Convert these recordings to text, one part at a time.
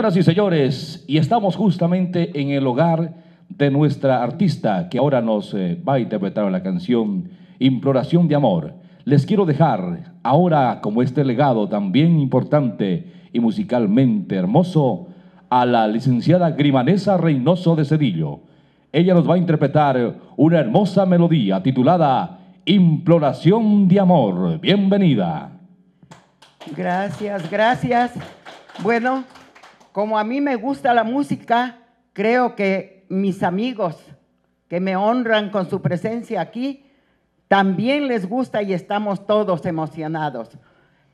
Señoras y señores, y estamos justamente en el hogar de nuestra artista que ahora nos va a interpretar la canción Imploración de Amor. Les quiero dejar ahora, como este legado también importante y musicalmente hermoso, a la licenciada Grimanesa Reynoso de Cedillo. Ella nos va a interpretar una hermosa melodía titulada Imploración de Amor. Bienvenida. Gracias, gracias. Bueno, como a mí me gusta la música, creo que mis amigos que me honran con su presencia aquí, también les gusta y estamos todos emocionados.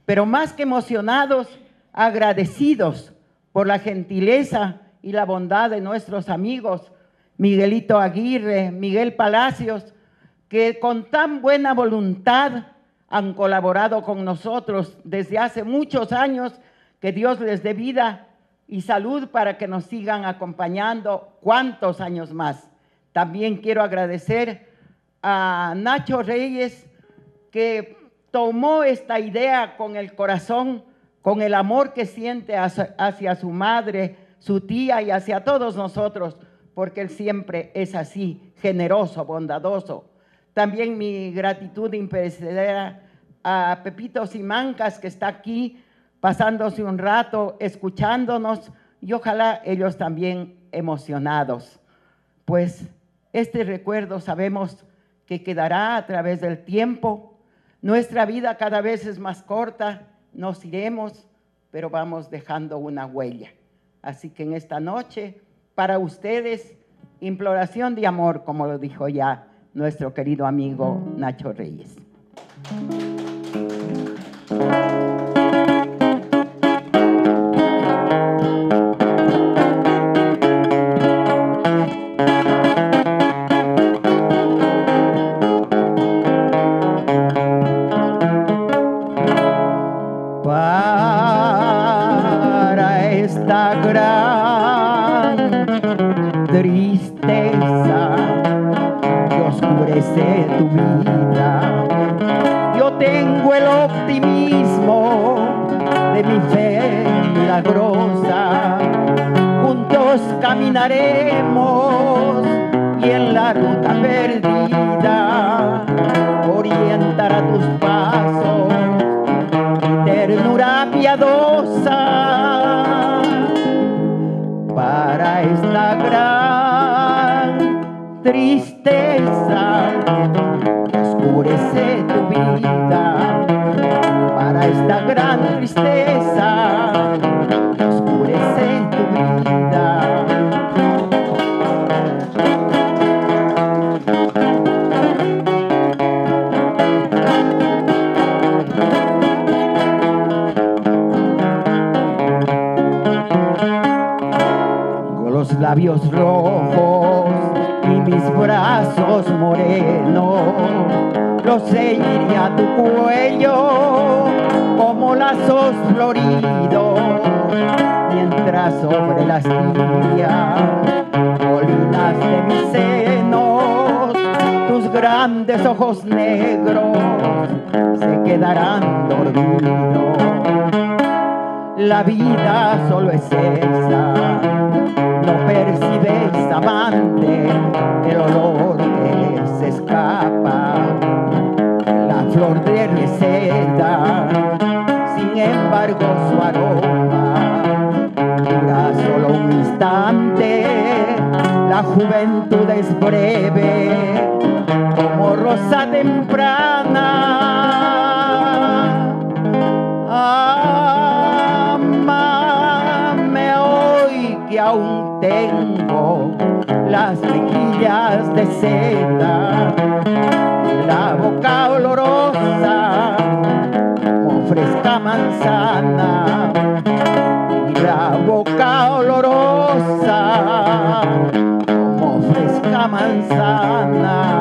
Pero más que emocionados, agradecidos por la gentileza y la bondad de nuestros amigos, Miguelito Aguirre, Miguel Palacios, que con tan buena voluntad han colaborado con nosotros desde hace muchos años, que Dios les dé vida y salud para que nos sigan acompañando cuantos años más. También quiero agradecer a Nacho Reyes, que tomó esta idea con el corazón, con el amor que siente hacia su madre, su tía y hacia todos nosotros, porque él siempre es así, generoso, bondadoso. También mi gratitud imperecedera a Pepito Simancas, que está aquí, pasándose un rato, escuchándonos, y ojalá ellos también emocionados. Pues este recuerdo sabemos que quedará a través del tiempo. Nuestra vida cada vez es más corta, nos iremos, pero vamos dejando una huella. Así que en esta noche, para ustedes, Imploración de Amor, como lo dijo ya nuestro querido amigo Nacho Reyes. Tristeza que oscurece tu vida, yo tengo el optimismo de mi fe milagrosa. Juntos caminaremos y en la ruta perdida orientará tus pasos mi ternura piadosa. Para esta gran tristeza oscurece tu vida, para esta gran tristeza oscurece tu vida. Con los labios rojos y mis brazos morenos, los ceñiré a tu cuello como lazos floridos, mientras sobre las tibias colinas de mis senos, tus grandes ojos negros se quedarán dormidos. La vida solo es esa. No percibes, amante, el olor que les escapa, la flor de receta, sin embargo su aroma dura solo un instante. La juventud es breve como rosa temprana. Ámame hoy que aún tengo las mejillas de seda, la boca olorosa como fresca manzana, y la boca olorosa como fresca manzana.